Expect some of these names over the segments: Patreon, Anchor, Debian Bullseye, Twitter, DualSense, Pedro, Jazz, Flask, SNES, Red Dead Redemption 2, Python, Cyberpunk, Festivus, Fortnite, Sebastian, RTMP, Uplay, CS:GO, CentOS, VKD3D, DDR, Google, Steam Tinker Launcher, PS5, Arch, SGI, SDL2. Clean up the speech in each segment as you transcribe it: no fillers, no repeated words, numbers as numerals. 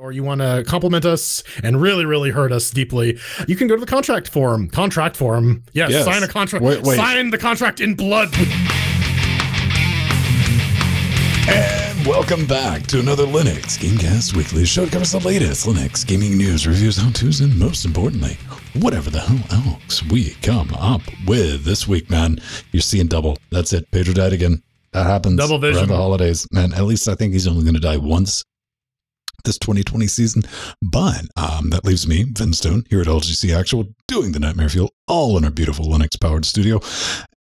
or you want to compliment us and really, really hurt us deeply, you can go to the contract form. Contract form. Yes, yes. Sign a contract. Wait. Sign the contract in blood. And welcome back to another Linux Gamecast Weekly show that covers the latest Linux gaming news, reviews, how-tos, and most importantly, whatever the hell else we come up with this week, man. You're seeing double. That's it. Pedro died again. That happens. Double vision. Around the holidays, man. At least I think he's only going to die once this 2020 season. But that leaves me, Vin Stone, here at LGC Actual, doing the Nightmare Fuel, all in our beautiful Linux-powered studio.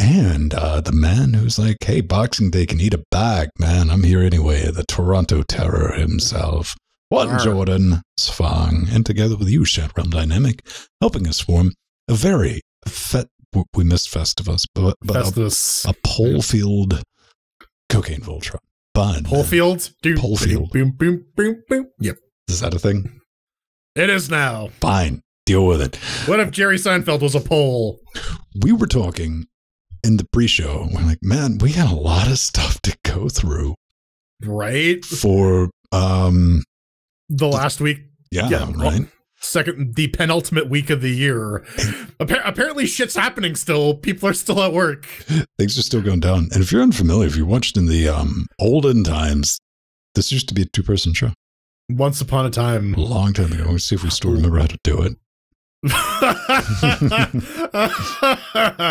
And the man who's like, hey, Boxing Day can eat a bag, man. I'm here anyway. The Toronto Terror himself. One Jordan Svang. And together with you, Chatrealm Dynamic, helping us form a very we missed Festivus, but Festivus. A pole-field cocaine Voltron. Bun. Polefield? Polefield. Boom, boom, boom, boom. Yep. Is that a thing? It is now. Fine. Deal with it. What if Jerry Seinfeld was a pole? We were talking in the pre-show. We're like, man, we got a lot of stuff to go through. Right? For the last week. Yeah, right. The penultimate week of the year. Apparently shit's happening still. People are still at work. Things are still going down. And if you're unfamiliar, if you watched in the olden times, this used to be a two-person show. Once upon a time. A long time ago. Let's see if we still remember how to do it.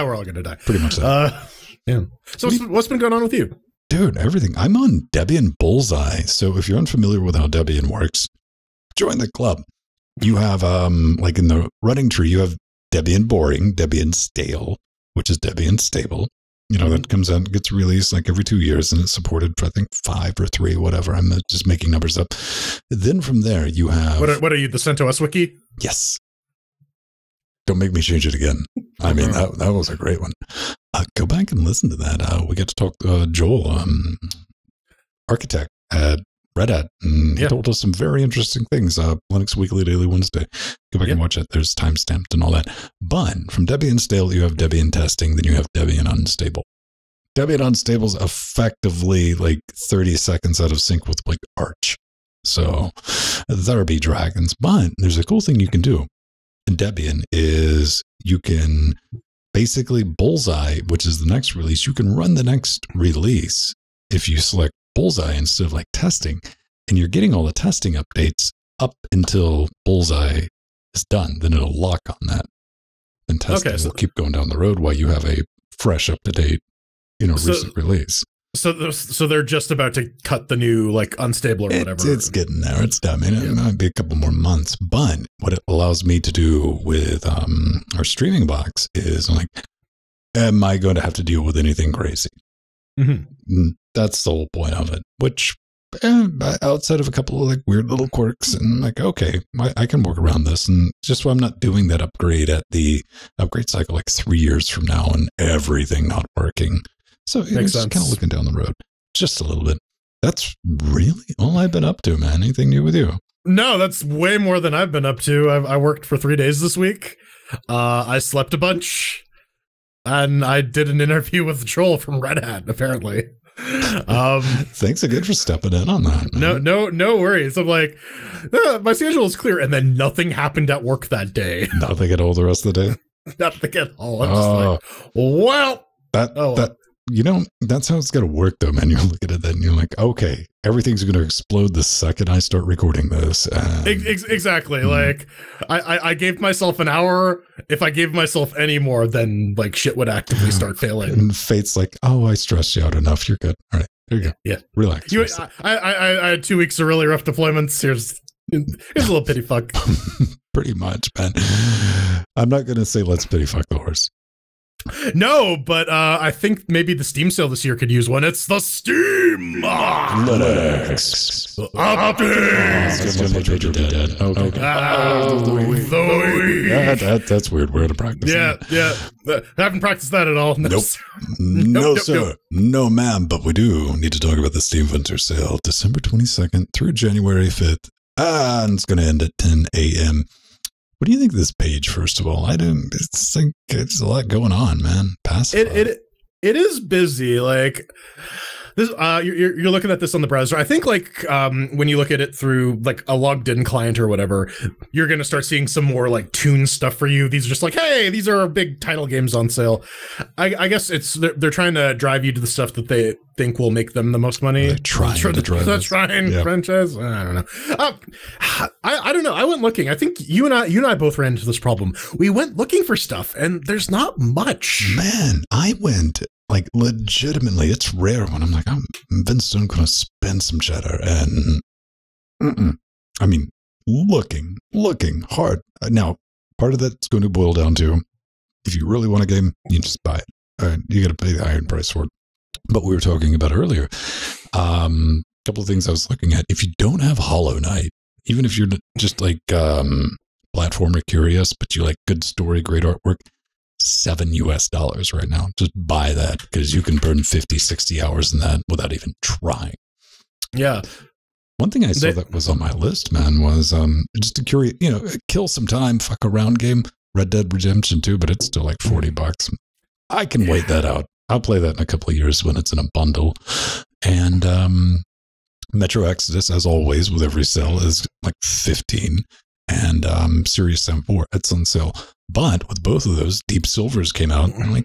We're all going to die. Pretty much that. Yeah. So what's been going on with you? Dude, everything. I'm on Debian Bullseye. So if you're unfamiliar with how Debian works, join the club. You have, like in the running tree, you have Debian boring, Debian stale, which is Debian stable. You know, that comes out and gets released like every 2 years, and it's supported for, I think, 5 or 3, whatever. I'm just making numbers up. Then from there, you have... What are you, the CentOS wiki? Yes. Don't make me change it again. I mean, that was a great one. Go back and listen to that. We get to talk to Joel, architect at Red Hat, and he told us some very interesting things. Linux Weekly Daily Wednesday. Go back and watch it. There's time stamped and all that. But from Debian stale, you have Debian testing, then you have Debian unstable. Debian unstable is effectively like 30 seconds out of sync with like Arch. So there be dragons. But there's a cool thing you can do in Debian is you can basically Bullseye, which is the next release. You can run the next release if you select Bullseye instead of like testing, and you're getting all the testing updates up until Bullseye is done. Then it'll lock on that, and testing will keep going down the road while you have a fresh, up to date, you know, recent release. So they're just about to cut the new like unstable or whatever. It's getting there. It's done. It might be a couple more months. But what it allows me to do with our streaming box is I'm like, am I going to have to deal with anything crazy? Mm-hmm. That's the whole point of it, which outside of a couple of like weird little quirks, and like, okay, I can work around this. And just so I'm not doing that upgrade at the upgrade cycle, like 3 years from now and everything not working. So it's just kind of looking down the road just a little bit. That's really all I've been up to, man. Anything new with you? No, that's way more than I've been up to. I worked for 3 days this week. I slept a bunch, and I did an interview with Joel from Red Hat, apparently. Thanks again for stepping in on that, man. No worries. I'm like, my schedule is clear, and then nothing happened at work that day. Nothing at all the rest of the day. Nothing at all. I'm just like, well, you know, that's how it's gonna work, though, man. You're looking at that, and you're like, okay, everything's gonna explode the second I start recording this. And exactly. Like, I gave myself an hour. If I gave myself any more, then like shit would actively start failing. And fate's like, oh, I stressed you out enough. You're good. All right, there you go. Yeah, relax. I had 2 weeks of really rough deployments. Here's a little pity fuck. Pretty much, man. I'm not gonna say let's pity fuck the horse. No, but I think maybe the Steam sale this year could use one. It's the Steam Linux Update. That's weird. We're out of practice. Yeah. I haven't practiced that at all. No, sir. No, ma'am. But we do need to talk about the Steam Winter Sale, December 22nd through January 5th, and it's going to end at 10 a.m. What do you think of this page, first of all? I think it's a lot going on, man. It is busy. Like, This you're looking at this on the browser. I think like when you look at it through like a logged in client or whatever, you're gonna start seeing some more like Tune stuff for you. These are just like, hey, these are big title games on sale. I guess it's they're trying to drive you to the stuff that they think will make them the most money. They're trying franchise. I don't know. I don't know. I went looking. I think you and I both ran into this problem. We went looking for stuff, and there's not much. Man, I went. Like, legitimately, it's rare when I'm like, I'm Vincent going to spend some cheddar and, I mean, looking hard. Now, part of that's going to boil down to, if you really want a game, you just buy it. All right, you got to pay the iron price for it. But we were talking about earlier, a couple of things I was looking at. If you don't have Hollow Knight, even if you're just like platformer curious, but you like good story, great artwork, $7 US right now. Just buy that because you can burn 50, 60 hours in that without even trying. Yeah. One thing I saw that was on my list, man, was just a curious, you know, kill some time, fuck around game, Red Dead Redemption 2, but it's still like $40. I can wait that out. I'll play that in a couple of years when it's in a bundle. And Metro Exodus, as always, with every sale is like 15. And Serious Sam 4, it's on sale. But with both of those, Deep Silvers came out. I'm like,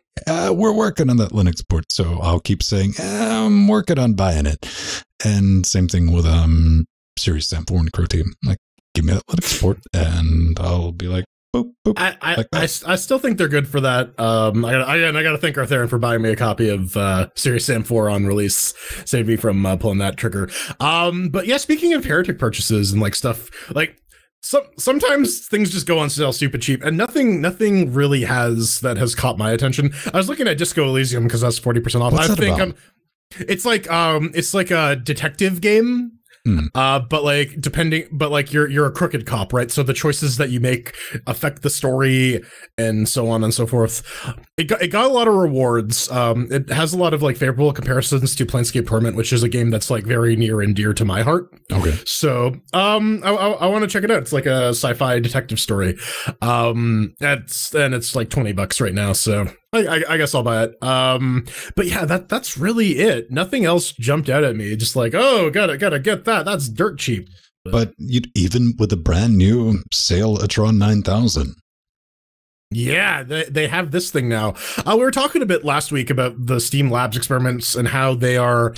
we're working on that Linux port, so I'll keep saying, I'm working on buying it. And same thing with Serious Sam 4 and Crow Team. Like, give me that Linux port, and I'll be like, boop, boop. I still think they're good for that. I got to thank Arthurian for buying me a copy of Serious Sam 4 on release. Saved me from pulling that trigger. But yeah, speaking of Heretic purchases and like stuff, like, sometimes things just go on sale super cheap, and nothing really has caught my attention. I was looking at Disco Elysium because that's 40% off. It's like a detective game. But like you're a crooked cop, right? So the choices that you make affect the story and so on and so forth. It got a lot of rewards. It has a lot of like favorable comparisons to Planescape Torment, which is a game that's like very near and dear to my heart. Okay. So I want to check it out. It's like a sci-fi detective story. And it's like $20 right now. So I guess I'll buy it. But yeah, that's really it. Nothing else jumped out at me. Just like, oh, gotta get that. That's dirt cheap. But even with the brand new Atron 9000. Yeah, they have this thing now. We were talking a bit last week about the Steam Labs experiments and how they are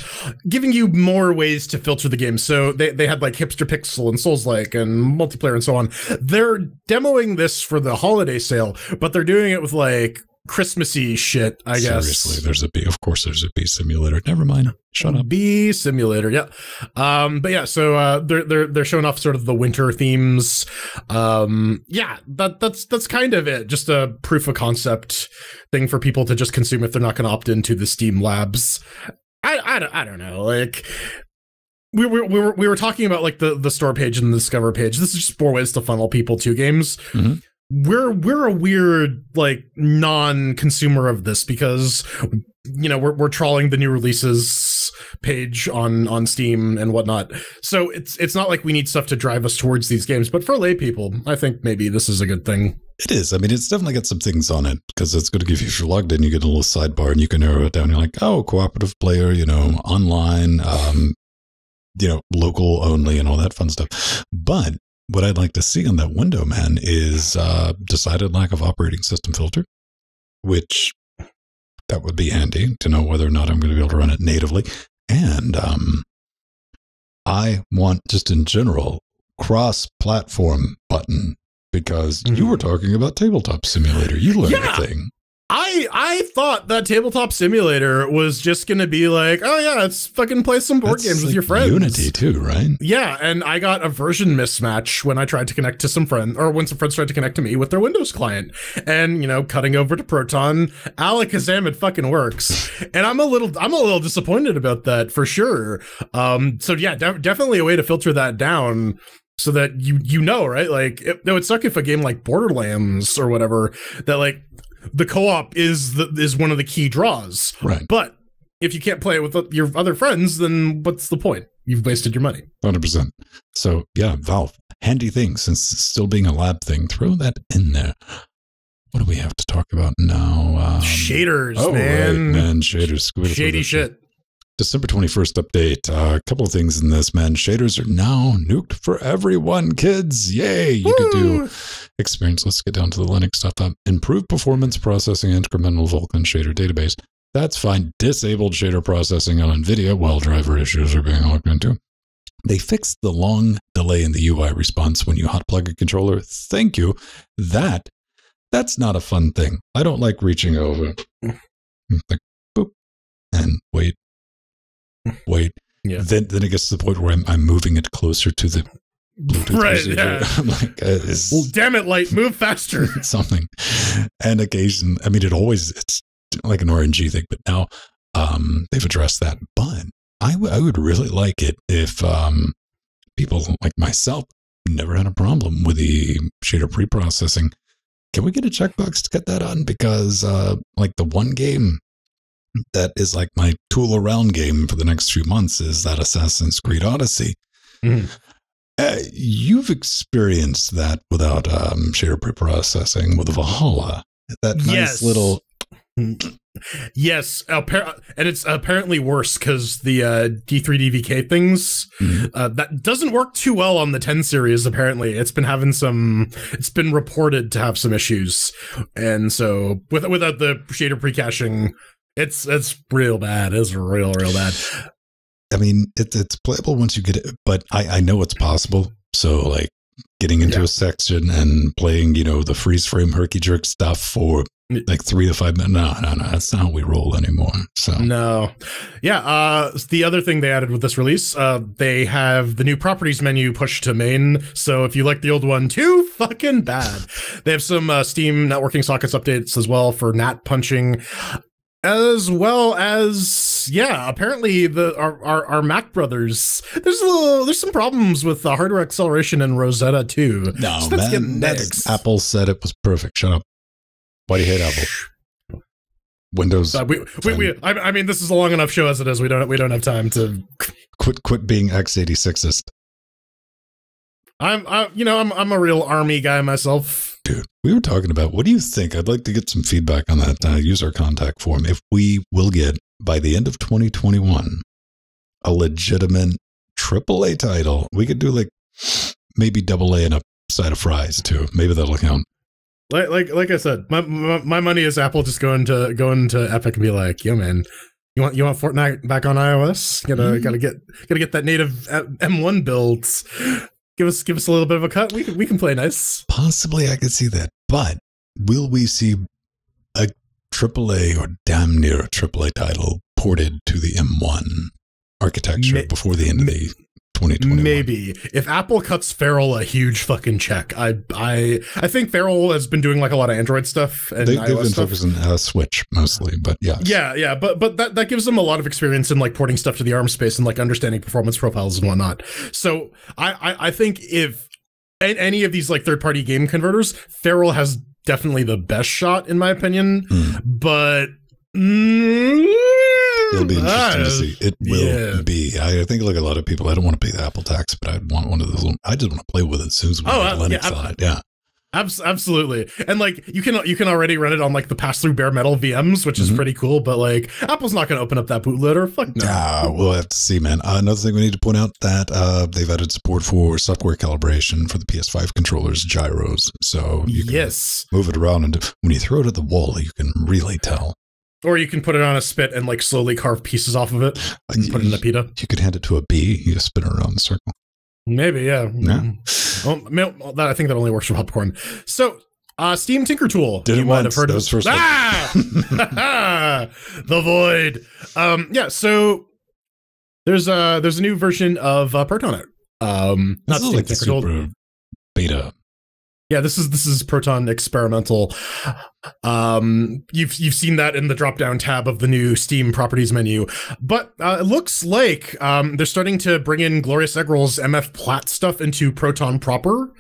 giving you more ways to filter the game. So they had like Hipster Pixel and Souls-like and multiplayer and so on. They're demoing this for the holiday sale, but they're doing it with like Christmassy shit, I guess. Seriously, there's a bee. Of course, there's a bee simulator. Never mind. Shut up. Bee simulator. Yeah. But yeah, so they're showing off sort of the winter themes. Yeah, that's kind of it. Just a proof of concept thing for people to just consume if they're not going to opt into the Steam Labs. I don't know. Like, we were talking about like the store page and the Discover page. This is just more ways to funnel people to games. Mm-hmm. We're a weird like non-consumer of this because, you know, we're trawling the new releases page on Steam and whatnot. So it's not like we need stuff to drive us towards these games. But for lay people, I think maybe this is a good thing. It is. I mean, it's definitely got some things on it because it's going to give you, if you're logged in, you get a little sidebar and you can narrow it down. You're like, oh, cooperative player, you know, online, you know, local only and all that fun stuff. But what I'd like to see on that window, man, is decided lack of operating system filter, which that would be handy to know whether or not I'm going to be able to run it natively. And I want, just in general, cross-platform button, because you were talking about Tabletop Simulator. You learned a thing. I thought that Tabletop Simulator was just going to be like, oh yeah, let's fucking play some board games with your friends. Unity too, right? Yeah, and I got a version mismatch when I tried to connect to some friends, or when some friends tried to connect to me with their Windows client. And, you know, cutting over to Proton, alakazam, it fucking works. And I'm a little disappointed about that for sure. So yeah, definitely a way to filter that down. So that you know, right? Like, it would suck if a game like Borderlands or whatever, that like the co-op is one of the key draws, right? But if you can't play it with your other friends, then what's the point? You've wasted your money. 100%. So yeah, Valve, handy thing, since it's still being a lab thing, throw that in there. What do we have to talk about now? Shaders, oh, man. Right, man, shaders. Shady shit. December 21st update. A couple of things in this, man. Shaders are now nuked for everyone, kids. Yay. You could do experience. Let's get down to the Linux stuff. Improved performance processing incremental Vulkan shader database. That's fine. Disabled shader processing on Nvidia while driver issues are being looked into. They fixed the long delay in the UI response when you hot plug a controller. Thank you. That's not a fun thing. I don't like reaching over. Like, boop, and wait. Yeah. Then it gets to the point where I'm moving it closer to the Bluetooth receiver. Yeah. I'm like, well, damn it, Light, move faster. Something. And occasion, I mean, it's like an RNG thing, but now they've addressed that. But I would really like it if people like myself never had a problem with the shader pre-processing. Can we get a checkbox to get that on? Because like the one game that is like my tool around game for the next few months is that Assassin's Creed Odyssey. Mm. You've experienced that without shader pre-processing with Valhalla. That nice little... Yes, and it's apparently worse because the D3DVK things that doesn't work too well on the 10 series. Apparently, it's been having some. It's been reported to have some issues, and so without the shader pre-caching, it's real bad. It's real bad. I mean, it's playable once you get it, but I know it's possible. So like getting into a section and playing, you know, the freeze frame herky jerk stuff for. Like 3 to 5 minutes. No. That's not how we roll anymore. So no. Yeah. The other thing they added with this release, they have the new properties menu pushed to main. So if you like the old one, too fucking bad. They have some Steam networking sockets updates as well for NAT punching, as well as apparently our Mac brothers. There's some problems with the hardware acceleration in Rosetta too. No, so that's man, that's, Apple said it was perfect. Shut up. Why do you hate Apple? Windows. I mean, this is a long enough show as it is. We don't have time to quit being x86ist. I'm a real ARMY guy myself, dude. We were talking about what do you think? I'd like to get some feedback on that user contact form. If we will get by the end of 2021 a legitimate AAA title, we could do like maybe AA and a side of fries too. Maybe that'll count. Like I said, my money is Apple just going to Epic and be like, yo man, you want Fortnite back on iOS? Gotta get that native M1 build. Give us a little bit of a cut. We can play nice. Possibly, I could see that, but will we see a AAA or damn near a AAA title ported to the M1 architecture before the end of the 2021. Maybe if Apple cuts Feral a huge fucking check. I think Feral has been doing like a lot of Android stuff and they've been focusing on Switch mostly, but yeah. But that gives them a lot of experience in like porting stuff to the ARM space and like understanding performance profiles and whatnot. So I think if any of these like third-party game converters, Feral has definitely the best shot in my opinion. But. It'll be interesting to see. It will be. I think like a lot of people, I don't want to pay the Apple tax, but I want one of those. I just want to play with it as soon as we get the Linux side. Yeah. Absolutely. And like you can already run it on like the pass-through bare metal VMs, which is pretty cool, but like Apple's not going to open up that bootloader. Fuck no. We'll have to see, man. Another thing we need to point out that they've added support for software calibration for the PS5 controllers, gyros. So you can move it around and when you throw it at the wall, you can really tell. Or you can put it on a spit and like slowly carve pieces off of it and put it in a pita. You could hand it to a bee. You spin it around in a circle. Maybe, yeah. Well, I think that only works for popcorn. So, Steam Tinker Tool. You might have heard of it. Ah! The void. Yeah. So there's a new version of Proton out. Not Steam like Tinker Tool. Beta. Yeah, this is Proton Experimental. You've seen that in the drop-down tab of the new Steam properties menu, but it looks like they're starting to bring in Glorious Eggroll's MF Platt stuff into Proton proper.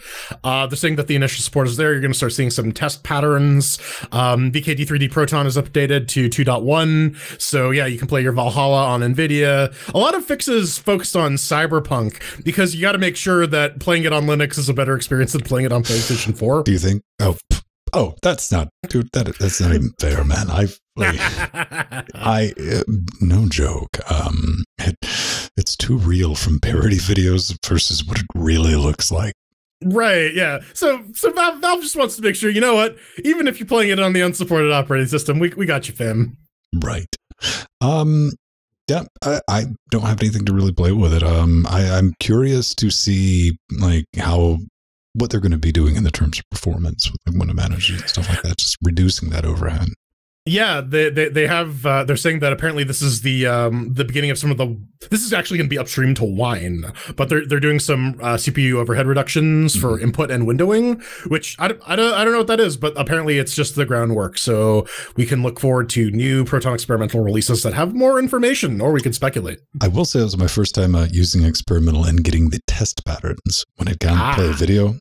They're saying that the initial support is there. You're going to start seeing some test patterns. VKD3D Proton is updated to 2.1, so yeah, you can play your Valhalla on Nvidia. A lot of fixes focused on Cyberpunk because you got to make sure that playing it on Linux is a better experience than playing it on PlayStation 4. Do you think? Oh, that's not, dude. That's not even fair, man. I've Like, no joke. It's too real from parody videos versus what it really looks like. Right, yeah. So Valve just wants to make sure, you know what, even if you're playing it on the unsupported operating system, we got you, fam. Right. Yeah, I don't have anything to really play with it. I'm curious to see like what they're going to be doing in the terms of performance when it manages and stuff like that, just reducing that overhead. Yeah, they have they're saying that apparently this is the beginning of some of the this is actually going to be upstream to Wine, but they're doing some CPU overhead reductions for input and windowing, which I don't know what that is, but apparently it's just the groundwork. So we can look forward to new Proton Experimental releases that have more information, or we can speculate. I will say it was my first time using Experimental and getting the test patterns when I can play a video.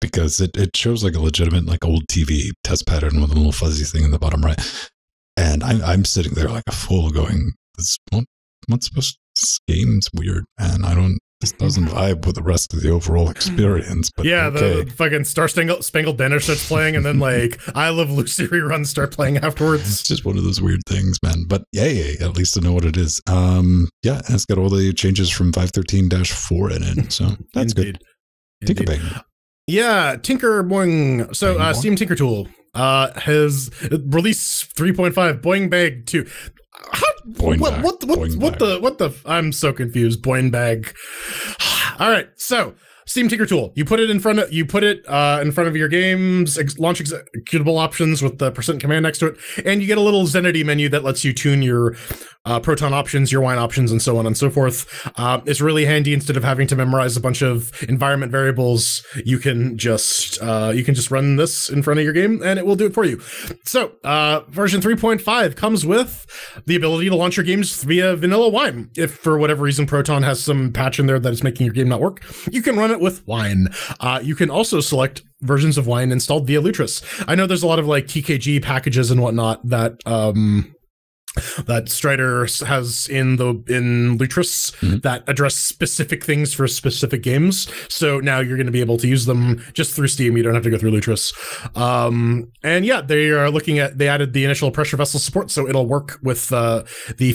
Because it shows like a legitimate like old TV test pattern with a little fuzzy thing in the bottom right, and I'm sitting there like a fool going, this game's weird, and this doesn't vibe with the rest of the overall experience. But yeah, okay. The fucking Star Spangled Banner starts playing, and then like I Love Lucy reruns start playing afterwards. It's just one of those weird things, man. But yay, at least I know what it is. Yeah, and it's got all the changes from 513-4 in it, so that's good. Tinkerbang. Yeah, Tinker Boing. So Steam Tinker Tool has released 3.5 Boing Bag 2. What the I'm so confused. Boing Bag. All right. So Steam Tinker Tool, you put it in front of your game's launch executable options with the % command next to it, and you get a little Zenity menu that lets you tune your Proton options, your Wine options, and so on and so forth. It's really handy. Instead of having to memorize a bunch of environment variables, you can just run this in front of your game, and it will do it for you. So version 3.5 comes with the ability to launch your games via vanilla Wine. If for whatever reason Proton has some patch in there that is making your game not work, you can run it with Wine. You can also select versions of Wine installed via Lutris. I know there's a lot of like TKG packages and whatnot that that Strider has in Lutris that address specific things for specific games. So now you're going to be able to use them just through Steam. You don't have to go through Lutris. And yeah, they added the initial pressure vessel support, so it'll work with the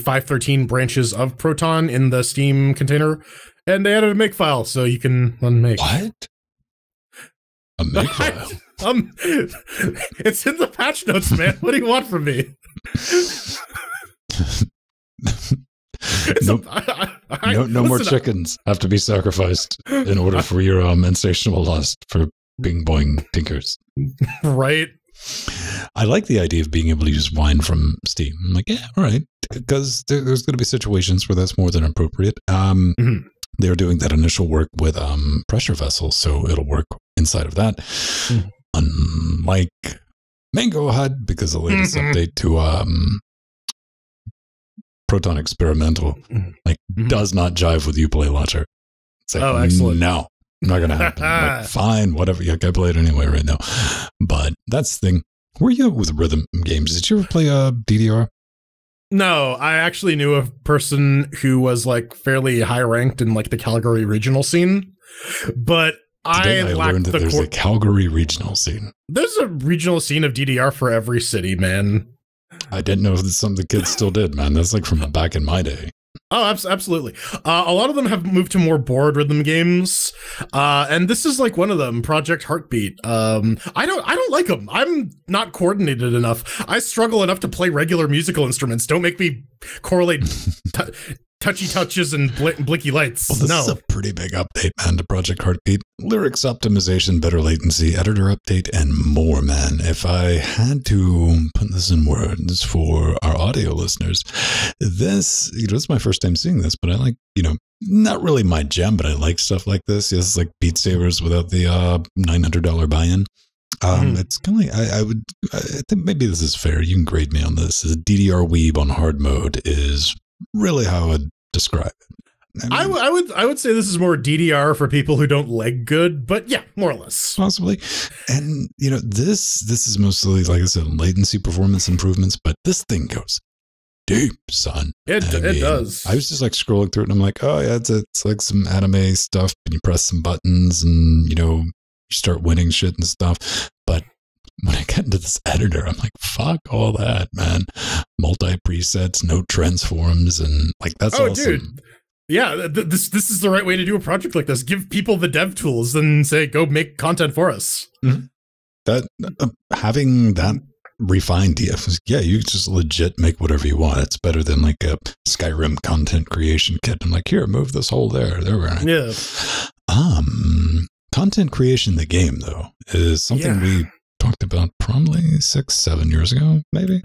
513 branches of Proton in the Steam container. And they added a makefile, so you can unmake. What? A makefile? It's in the patch notes, man. What do you want from me? No, more chickens have to be sacrificed in order for your insatiable lust for Bing Boing Tinkers. Right. I like the idea of being able to use Wine from Steam. I'm like, yeah, all right. Because there's going to be situations where that's more than appropriate. They're doing that initial work with pressure vessels, so it'll work inside of that. Unlike Mango HUD, because the latest update to Proton Experimental like does not jive with Uplay Launcher. It's like, oh, excellent. No, not going to happen. Like, fine, whatever. Yeah, I play it anyway right now. But that's the thing. Were you with rhythm games? Did you ever play DDR? No, I actually knew a person who was like fairly high ranked in like the Calgary regional scene, but I learned that there's a Calgary regional scene. There's a regional scene of DDR for every city, man. I didn't know that some of the kids still did, man. That's like from back in my day. Oh, absolutely. A lot of them have moved to more board rhythm games, and this is like one of them, Project Heartbeat. I don't like them. I'm not coordinated enough. I struggle enough to play regular musical instruments. Don't make me correlate touchy touches and blinky lights. Well, this is a pretty big update, man, to Project Heartbeat. Lyrics optimization, better latency, editor update, and more, man. If I had to put this in words for our audio listeners, this is my first time seeing this, but I like, not really my jam, but I like stuff like this. Yes, it's like Beat Sabers without the $900 buy-in. It's kind of like, I think maybe this is fair. You can grade me on this. DDR Weeb on hard mode is really how I would describe it. I would say this is more DDR for people who don't leg good, but yeah, more or less. Possibly. And, this is mostly, like I said, latency performance improvements, but this thing goes deep, son. It does. I was just like scrolling through it and I'm like, oh yeah, it's like some anime stuff and you press some buttons and, you start winning shit and stuff. But when I get into this editor, I'm like, fuck all that, man. Multi presets, no transforms, and like that's awesome. Dude. Yeah, this is the right way to do a project like this. Give people the dev tools and say, go make content for us. Mm-hmm. That having that refined DF, yeah, you just legit make whatever you want. It's better than like a Skyrim content creation kit. I'm like, here, move this hole there. There we're at. Yeah. Content creation in the game though is something we talked about probably 6-7 years ago, maybe.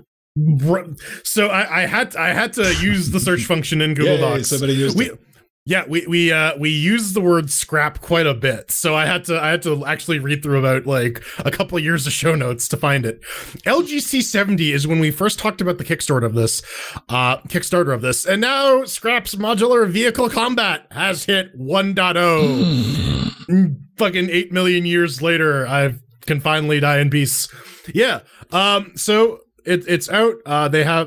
So I had to use the search function in Google Docs. Somebody used it. Yeah, we use the word scrap quite a bit, so I had to actually read through about like a couple of years of show notes to find it. LGC 70 is when we first talked about the Kickstarter of this, and now Scrap's modular vehicle combat has hit 1.0. Fucking 8 million years later, I can finally die in peace. Yeah, so. It's out.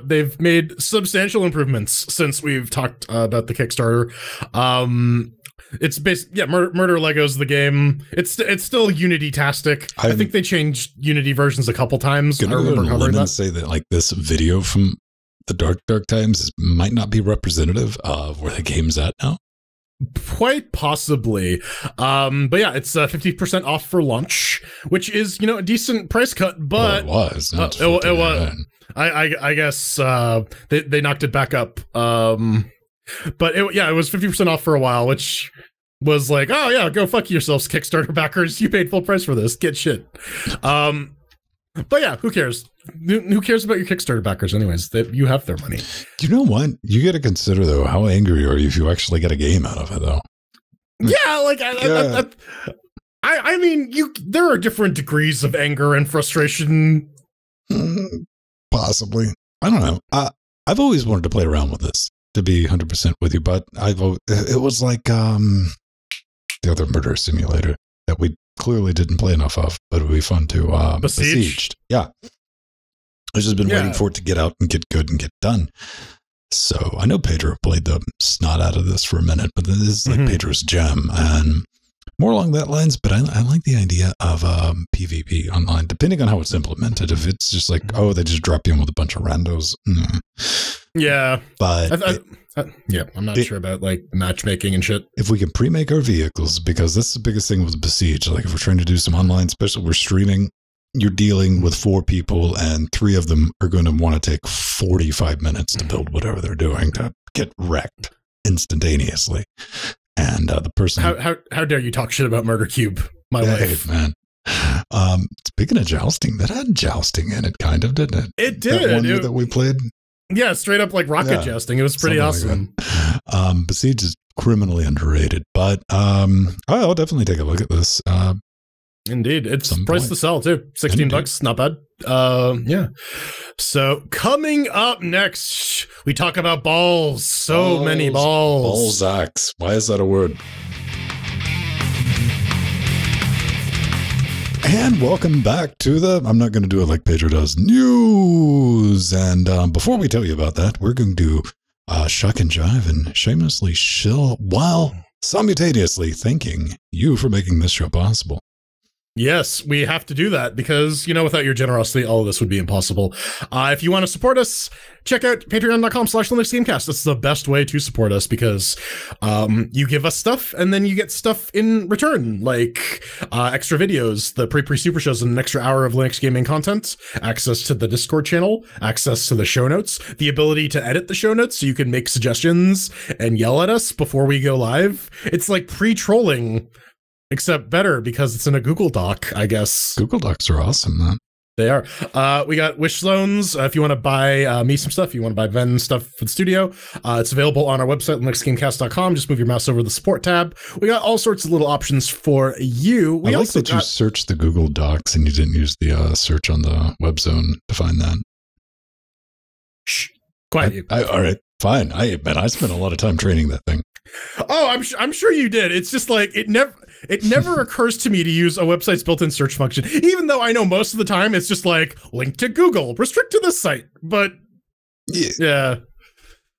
They've made substantial improvements since we've talked about the Kickstarter. It's basically Murder Legos the game. It's still Unity-tastic. I think they changed Unity versions a couple times. I remember covering that. Say that like this video from the dark times might not be representative of where the game's at now. Quite possibly, but yeah, it's 50% off for launch, which is a decent price cut. But well, it was. I guess they knocked it back up. But it was 50% off for a while, which was like, oh yeah, go fuck yourselves, Kickstarter backers. You paid full price for this. Get shit. But yeah, who cares? Who cares about your Kickstarter backers anyways? You have their money. You know what? You got to consider, though, how angry are you if you actually get a game out of it, though? Yeah, like, I mean, there are different degrees of anger and frustration. Possibly. I don't know. I've always wanted to play around with this, to be 100% with you, but it was like the other murder simulator that we clearly didn't play enough of, but it would be fun to Besieged. Yeah. I've just been waiting for it to get out and get good and get done. So I know Pedro played the snot out of this for a minute, but this is like Pedro's gem and more along that lines. But I like the idea of PvP online, depending on how it's implemented. If it's just like, oh, they just drop you in with a bunch of randos. Yeah. But I'm not sure about like matchmaking and shit. If we can pre-make our vehicles, because that's the biggest thing with Besiege. Like if we're trying to do some online special, we're streaming. You're dealing with 4 people and 3 of them are going to want to take 45 minutes to build whatever they're doing to get wrecked instantaneously. And the person... How dare you talk shit about Murder Cube, my wife. Man. Speaking of jousting, that had jousting in it, kind of, didn't it? It did. That one that we played? Yeah, straight up like rocket jousting. It was pretty awesome. Like Besiege is criminally underrated, but I'll definitely take a look at this. Indeed. It's priced to sell too. 16 bucks. Not bad. Yeah. So coming up next, we talk about balls. Many balls. Ballsacks. Why is that a word? And welcome back to the, I'm not going to do it like Pedro does, news. And before we tell you about that, we're going to shuck and jive and shamelessly shill while simultaneously thanking you for making this show possible. Yes, we have to do that because, without your generosity, all of this would be impossible. If you want to support us, check out patreon.com/LinuxGamecast. That's the best way to support us because you give us stuff and then you get stuff in return, like extra videos, the pre super shows, and an extra hour of Linux gaming content, access to the Discord channel, access to the show notes, the ability to edit the show notes so you can make suggestions and yell at us before we go live. It's like pre-trolling. Except better because it's in a Google Doc, I guess. Google Docs are awesome, man. They are. We got wish loans. If you want to buy me some stuff, you want to buy Ben stuff for the studio, it's available on our website, linuxgamecast.com. Just move your mouse over to the support tab. We got all sorts of little options for you. I like that you searched the Google Docs and you didn't use the search on the web zone to find that. Shh. Quiet. All right. Fine. I spent a lot of time training that thing. Oh, I'm sure you did. It's just like it never occurs to me to use a website's built-in search function, even though I know most of the time it's just like link to Google, restrict to this site. But yeah.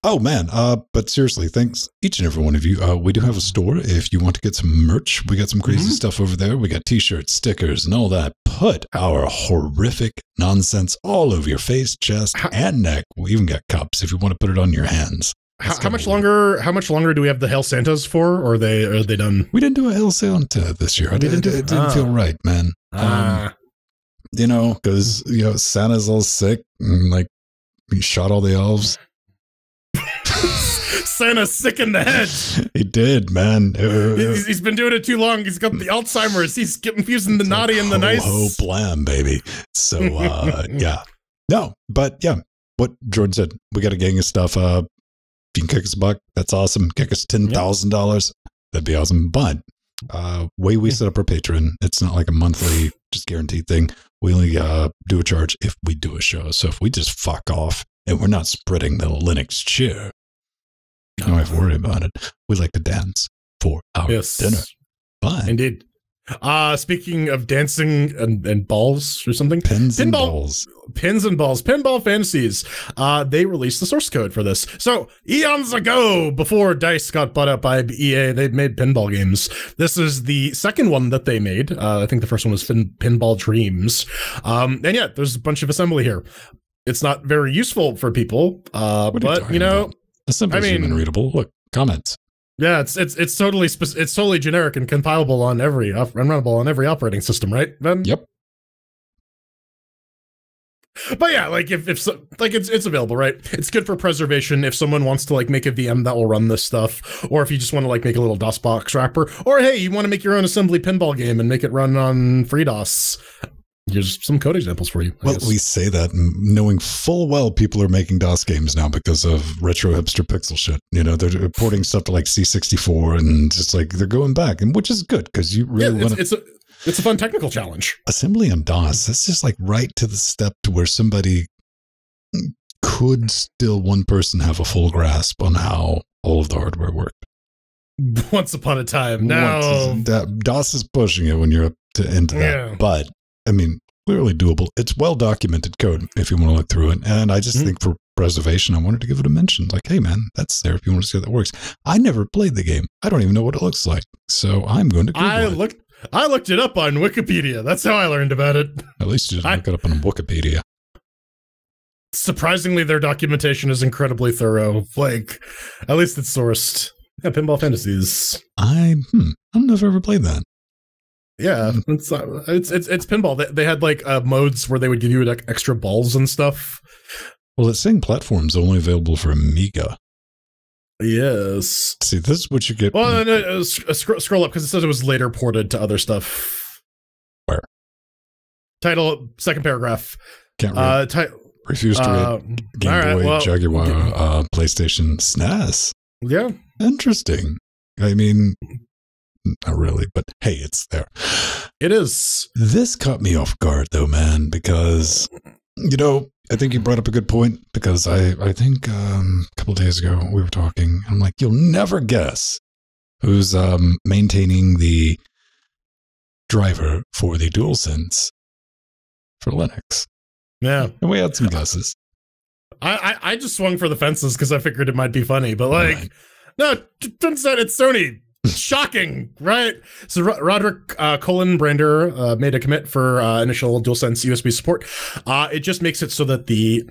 Oh man. But seriously, thanks each and every one of you. We do have a store if you want to get some merch. We got some crazy stuff over there. We got t-shirts, stickers, and all that. hood our horrific nonsense all over your face, chest, and neck. We even got cups if you want to put it on your hands. How much longer do we have the Hail Santas for? Or are they done? We didn't do a Hail Santa this year. It didn't feel right, man. You know, because you know Santa's all sick and like he shot all the elves. Santa's sick in the head. He did, man. He's been doing it too long. He's got the Alzheimer's. He's confusing the naughty and the nice. Oh, blam, baby. So, yeah. No, but yeah, what Jordan said, we got a gang of stuff. If you can kick us a buck, that's awesome. Kick us $10,000. That'd be awesome. But way we set up our Patreon, it's not like a monthly just guaranteed thing. We only do a charge if we do a show. So if we just fuck off and we're not spreading the Linux cheer, you don't have to worry about it. We like to dance for our dinner. Fine. Indeed. Speaking of dancing and balls or something. Pins and balls. Pinball Fantasies. They released the source code for this. So eons ago, before DICE got bought up by EA, they'd made pinball games. This is the second one that they made. I think the first one was Pinball Dreams. And yeah, there's a bunch of assembly here. It's not very useful for people, but you know... Assembly is human readable. Look, comments. Yeah, it's totally generic and compilable on every and runnable on every operating system, right? Ben? Yep. But yeah, like it's available, right? It's good for preservation if someone wants to like make a VM that will run this stuff, or if you just want to like make a little DOSBox wrapper, or hey, you want to make your own assembly pinball game and make it run on FreeDOS. Here's some code examples for you. Well, we say that knowing full well people are making DOS games now because of retro hipster pixel shit. You know, they're porting stuff to like C64 and just like they're going back, and which is good because you really want to. It's a fun technical challenge. Assembly on DOS. That's just like right to the step to where somebody could still one person have a full grasp on how all of the hardware worked. Once upon a time. Now DOS is pushing it when you're into that, but. I mean, clearly doable. It's well-documented code if you want to look through it. And I just think for preservation, I wanted to give it a mention. Like, hey, man, that's there if you want to see how that works. I never played the game. I don't even know what it looks like. So I'm going to Google I looked it up on Wikipedia. That's how I learned about it. At least you didn't look it up on Wikipedia. Surprisingly, their documentation is incredibly thorough. Like, at least it's sourced. Yeah, Pinball Fantasies. I don't know if I've ever played that. Yeah, it's pinball. They had like modes where they would give you like extra balls and stuff. Well, it's saying platforms only available for Amiga. Yes. See, this is what you get. Well, no, scroll up because it says it was later ported to other stuff. Where? Title, second paragraph. Can't read. Refuse to read. Game Boy, Jaguar, PlayStation, SNES. Yeah. Interesting. I mean. Not really, but hey, it's there. It is. This caught me off guard, though, man, because, you know, I think you brought up a good point because I think a couple of days ago we were talking. I'm like, you'll never guess who's maintaining the driver for the DualSense for Linux. Yeah. And we had some guesses. I just swung for the fences because I figured it might be funny, but like, no, turns out it's Sony. Shocking, right? So Roderick Colin Brander made a commit for initial DualSense USB support. It just makes it so that the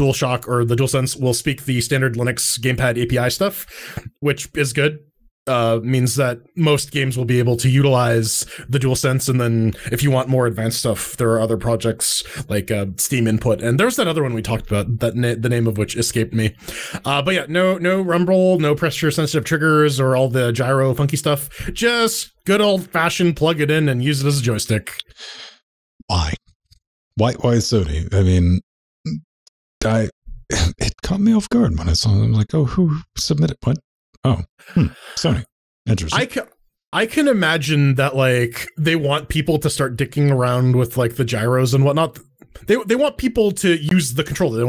DualShock or the DualSense will speak the standard Linux gamepad API stuff, which is good. Means that most games will be able to utilize the DualSense, and then if you want more advanced stuff, there are other projects like Steam Input, and there's that other one we talked about, that the name of which escaped me. But yeah, no rumble, no pressure-sensitive triggers, or all the gyro funky stuff. Just good old-fashioned plug it in and use it as a joystick. Why? Why Sony? I mean, it caught me off guard when I saw it. I'm like, oh, who submitted what? Oh, Sony. Interesting. I can imagine that like they want people to start dicking around with like the gyros and whatnot. They want people to use the controller. They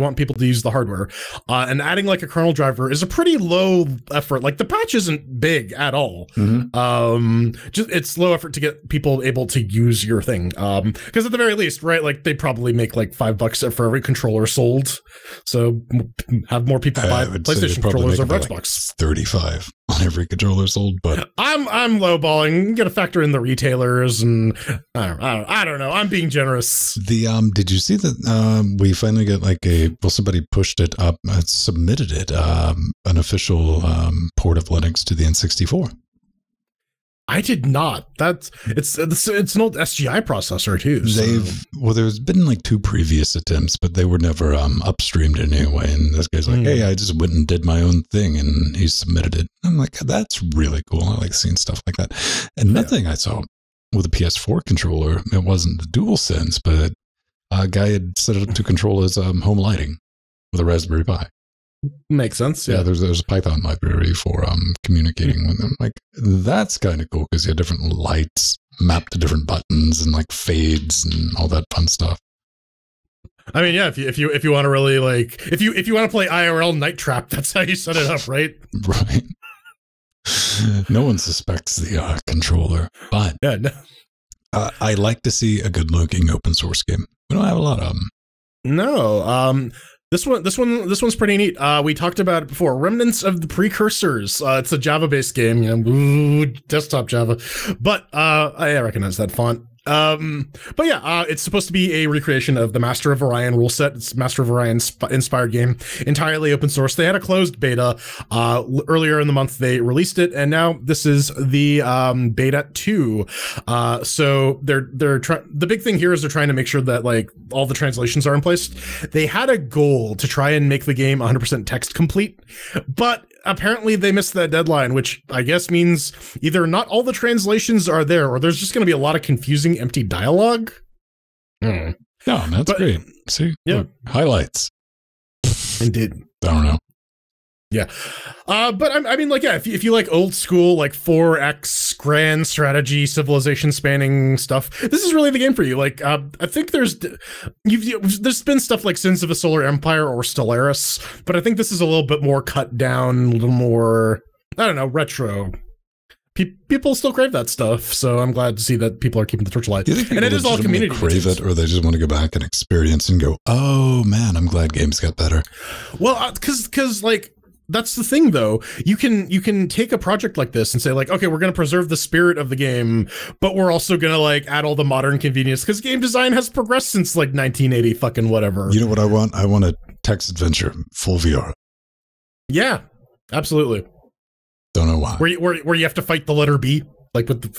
want people to use the hardware. And adding like a kernel driver is a pretty low effort. Like the patch isn't big at all. Just it's low effort to get people able to use your thing. Because at the very least, right? Like they probably make like $5 for every controller sold. So have more people buy PlayStation controllers over Xbox. Like 35. on every controller sold, but I'm lowballing. You gotta factor in the retailers, and I don't know. I'm being generous. The did you see that we finally got like a somebody pushed it up, submitted it an official port of Linux to the N64. I did not. That's it's an old SGI processor too. So. Well, there's been like 2 previous attempts, but they were never upstreamed in any way. And this guy's like, hey, I just went and did my own thing, and he submitted it. I'm like, that's really cool. I like seeing stuff like that. And nothing I saw with a PS4 controller. It wasn't the DualSense, but a guy had set it up to control his home lighting with a Raspberry Pi. Makes sense. Yeah, there's a Python library for communicating with them. Like that's kind of cool because you have different lights mapped to different buttons and like fades and all that fun stuff. I mean, yeah, if you want to really like if you want to play IRL Night Trap, that's how you set it up, right? Right. No one suspects the controller, but yeah, no. I like to see a good looking open source game. We don't have a lot of them. No. This one's pretty neat. We talked about it before. Remnants of the Precursors. It's a Java-based game, you know, desktop Java. But I recognize that font. But yeah, it's supposed to be a recreation of the Master of Orion rule set. It's a Master of Orion inspired game, entirely open source. They had a closed beta earlier in the month. They released it, and now this is the beta 2. So the big thing here is they're trying to make sure that like all the translations are in place. They had a goal to try and make the game 100% text complete, but apparently they missed that deadline, which I guess means either not all the translations are there or there's just going to be a lot of confusing empty dialogue. Mm. No, that's great. See? Yeah. Look, highlights. Indeed. I don't know. Yeah. But I mean, like, yeah, if you like old school, like 4X grand strategy, civilization spanning stuff, this is really the game for you. Like, I think there's been stuff like Sins of a Solar Empire or Stellaris, but I think this is a little bit more cut down, a little more, I don't know, retro. People still crave that stuff, so I'm glad to see that people are keeping the torch alive. And it is all community. Crave it, or they just want to go back and experience and go, oh man, I'm glad games got better. Well, because like. That's the thing, though. You can take a project like this and say, like, okay, we're going to preserve the spirit of the game, but we're also going to, like, add all the modern convenience because game design has progressed since, like, 1980 fucking whatever. You know what I want? I want a text adventure, full VR. Yeah, absolutely. Don't know why. Where you have to fight the letter B, like with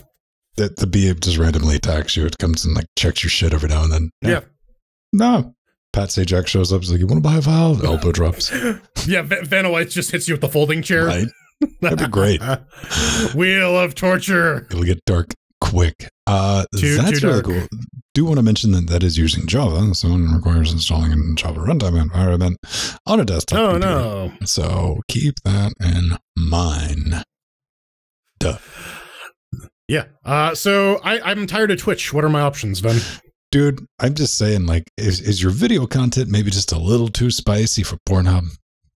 the B just randomly attacks you. It comes and, like, checks your shit every now and then. Yeah. No. Pat Sajak shows up. He's like, you want to buy a vial? Elbow drops. Yeah, Vanna White just hits you with the folding chair. Right? That'd be great. Wheel of torture. It'll get dark quick. That's really cool. Do want to mention that that is using Java, so it requires installing a Java runtime environment on a desktop. Oh, computer. No. So keep that in mind. Duh. Yeah. So I'm tired of Twitch. What are my options, Ben? Dude, I'm just saying, like, is your video content maybe just a little too spicy for Pornhub?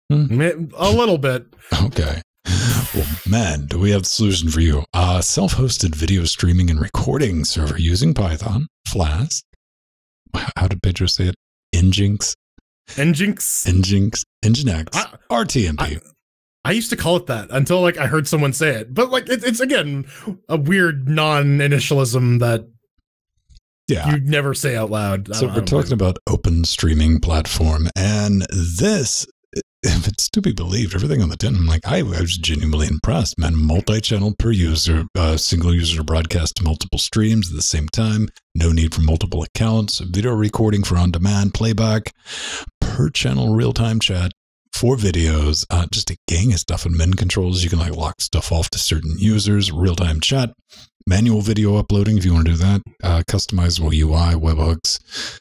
Hmm? A little bit. Okay. Well, man, do we have the solution for you. Self-hosted video streaming and recording server using Python, Flask. How did Pedro say it? Nginx. Nginx. Nginx. Nginx. RTMP. I used to call it that until, like, I heard someone say it. But, like, it's again, a weird non-initialism that... Yeah. You'd never say out loud. So we're talking about open streaming platform. And this, if it's to be believed, everything on the tin, I'm like, I was genuinely impressed, man. Multi-channel per user, single user broadcast to multiple streams at the same time. No need for multiple accounts. Video recording for on-demand playback. Per channel real-time chat. 4 videos. Just a gang of stuff and min controls. You can like lock stuff off to certain users. Real-time chat. Manual video uploading, if you want to do that, customizable UI, webhooks,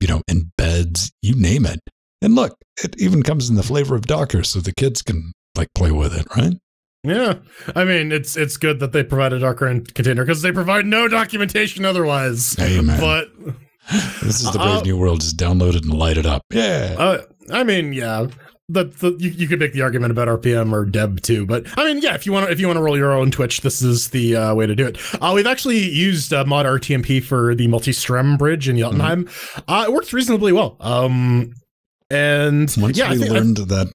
you know, embeds, you name it. And look, it even comes in the flavor of Docker, so the kids can like play with it, right? Yeah, I mean, it's good that they provide a Docker container because they provide no documentation otherwise. Hey, man. But this is the brave new world. Just download it and light it up. Yeah. I mean, yeah. You could make the argument about RPM or Deb too, but I mean, yeah, if you want to roll your own Twitch, this is the way to do it. We've actually used mod RTMP for the multi-strem bridge in Jotunheim. Mm-hmm. It works reasonably well. And once we learned that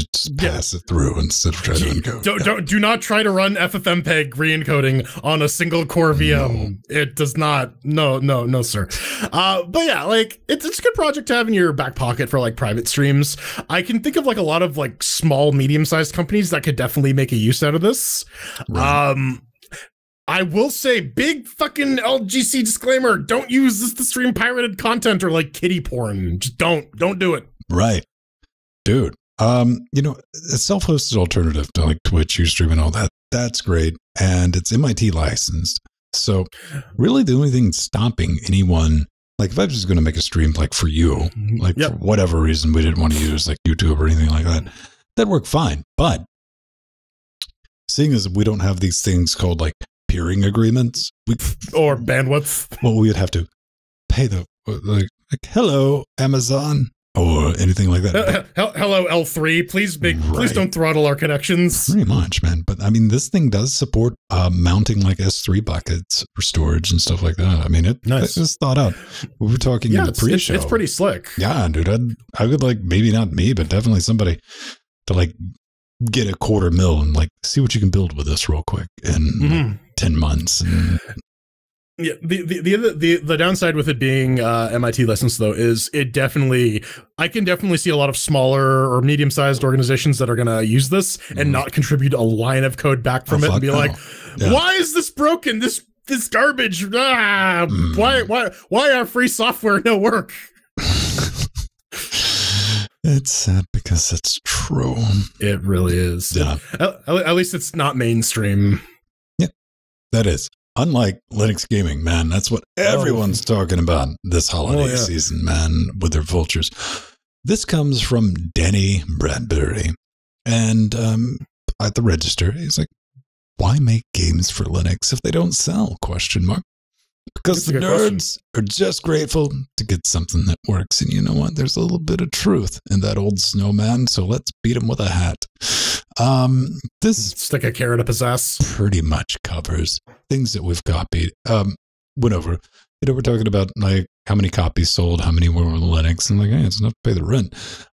to just pass it through instead of trying to encode. Do not try to run FFmpeg re-encoding on a single core VM. No. It does not. No, sir. But yeah, like it's a good project to have in your back pocket for like private streams. I can think of like a lot of like small, medium-sized companies that could definitely make a use out of this. Right. I will say, big fucking LGC disclaimer: don't use this to stream pirated content or like kiddie porn. Just don't do it. Right, dude. You know, a self-hosted alternative to like Twitch, Ustream, and all that. That's great, and it's MIT licensed. So, really, the only thing stopping anyone, like, if I'm just going to make a stream, like for you, like for whatever reason we didn't want to use like YouTube or anything like that, that worked fine. But seeing as we don't have these things called like peering agreements or bandwidth. Well, we would have to pay the like hello Amazon or anything like that. Hello L3, please don't throttle our connections. Pretty much, man. But I mean, this thing does support mounting like S3 buckets for storage and stuff like that. I mean, it was thought out. We were talking in the pre-show. It's pretty slick. Yeah, dude. I would like, maybe not me, but definitely somebody to like get a $250,000 and like see what you can build with this real quick and. Mm-hmm. 10 months. Yeah, the downside with it being MIT licensed though is it definitely, I can definitely see a lot of smaller or medium-sized organizations that are going to use this and not contribute a line of code back from it and be like, why is this broken? This garbage. Ah, why our free software no work? It's sad because it's true. It really is. Yeah. At least it's not mainstream. That is unlike Linux gaming, man. That's what everyone's talking about this holiday season, man, with their vultures. This comes from Danny Bradbury, and at the register, he's like, "Why make games for Linux if they don't sell?" ? Because the nerds are just grateful to get something that works, and you know what? There's a little bit of truth in that old snowman, so let's beat him with a hat. This stick a carrot up his ass pretty much covers things that we've copied. Went over. You know, we're talking about like how many copies sold, how many were on Linux, and like, hey, it's enough to pay the rent.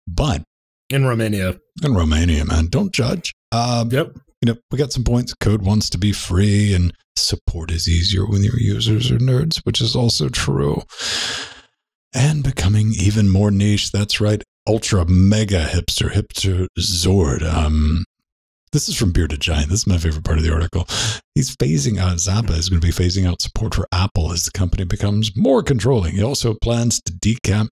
But in Romania, man, don't judge. You know, we got some points. Code wants to be free, and support is easier when your users are nerds, which is also true. And becoming even more niche. That's right. Ultra mega hipster Zord. This is from Bearded Giant. This is my favorite part of the article. He's phasing out, Zappa is going to be phasing out support for Apple as the company becomes more controlling. He also plans to decamp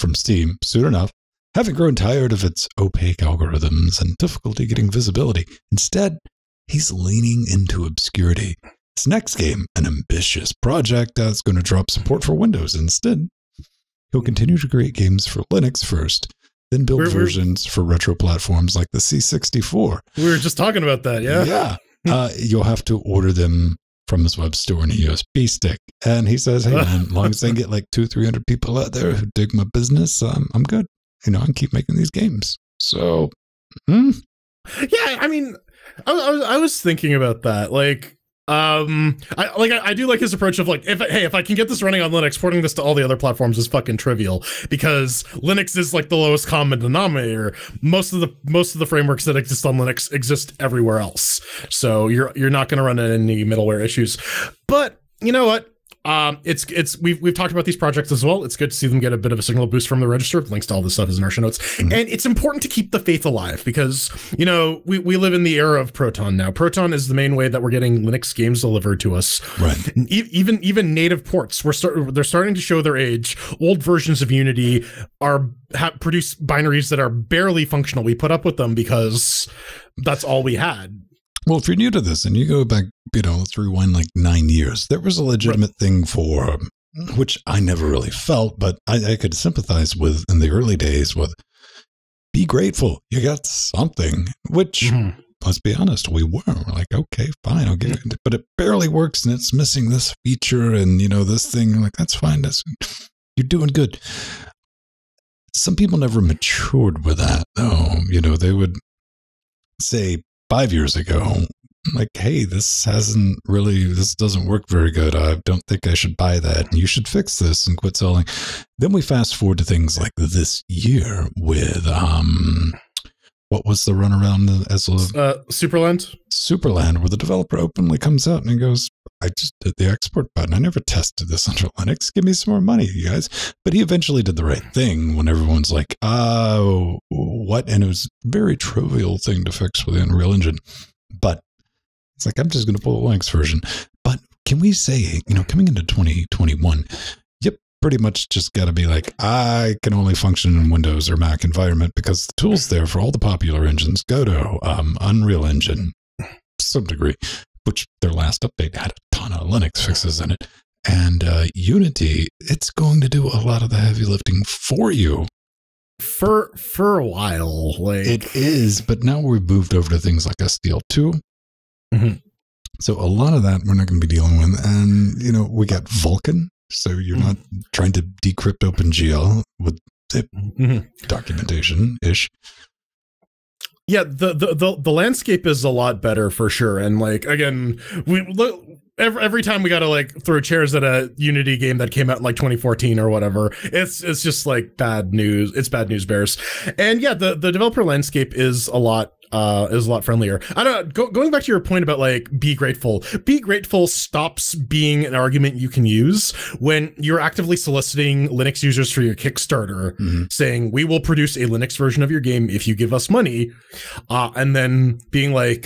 from Steam soon enough. Having grown tired of its opaque algorithms and difficulty getting visibility, instead, he's leaning into obscurity. His next game, an ambitious project that's going to drop support for Windows. Instead, he'll continue to create games for Linux first, then build versions for retro platforms like the C64. We were just talking about that, yeah. Yeah. You'll have to order them from his web store in a USB stick. And he says, hey, man, as long as I get like 200-300 people out there who dig my business, I'm good. You know, I can keep making these games. So, yeah, I mean, I was thinking about that. Like, I do like his approach of like, if I can get this running on Linux, porting this to all the other platforms is fucking trivial because Linux is like the lowest common denominator. Most of the frameworks that exist on Linux exist everywhere else. So you're not going to run into any middleware issues. But you know what? We've talked about these projects as well. It's good to see them get a bit of a signal boost from the register. Links to all this stuff is in our show notes. And it's important to keep the faith alive because, you know, we live in the era of Proton now. Proton is the main way that we're getting Linux games delivered to us. Right. Even native ports, they're starting to show their age. Old versions of Unity produce binaries that are barely functional. We put up with them because that's all we had. Well, if you're new to this and you go back, you know, let's rewind like 9 years, there was a legitimate thing for, which I never really felt, but I could sympathize with in the early days with, be grateful, you got something, which, let's be honest, we were. We're like, okay, fine, I'll give it, but it barely works and it's missing this feature and, you know, this thing, you're like, that's fine, you're doing good. Some people never matured with that, though. You know, they would say, 5 years ago, like, hey, this doesn't work very good. I don't think I should buy that. You should fix this and quit selling. Then we fast forward to things like this year with what was the runaround as a Superland? Superland, where the developer openly comes out and he goes, I just did the export button. I never tested this under Linux. Give me some more money, you guys. But he eventually did the right thing when everyone's like, oh, what? And it was a very trivial thing to fix with the Unreal Engine. But it's like, I'm just going to pull a Linux version. But can we say, you know, coming into 2021, yep, pretty much just got to be like, I can only function in Windows or Mac environment because the tools there for all the popular engines, Godot, Unreal Engine, to some degree, which their last update had a ton of Linux fixes in it. And Unity, it's going to do a lot of the heavy lifting for you. For a while. Like. It is, but now we've moved over to things like SDL2. Mm-hmm. So a lot of that we're not going to be dealing with. And, you know, we got Vulkan. So you're mm-hmm. not trying to decrypt OpenGL with mm-hmm. documentation-ish. Yeah, the landscape is a lot better for sure, and like again, we look every time we gotta like throw chairs at a Unity game that came out in like 2014 or whatever. It's just like bad news. It's bad news bears, and yeah, the developer landscape is a lot friendlier. I don't know, going back to your point about like be grateful. Be grateful stops being an argument you can use when you're actively soliciting Linux users for your Kickstarter, mm-hmm. saying we will produce a Linux version of your game if you give us money, and then being like